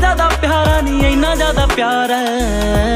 ज्यादा प्यारा नहीं, इतना ज्यादा प्यार है।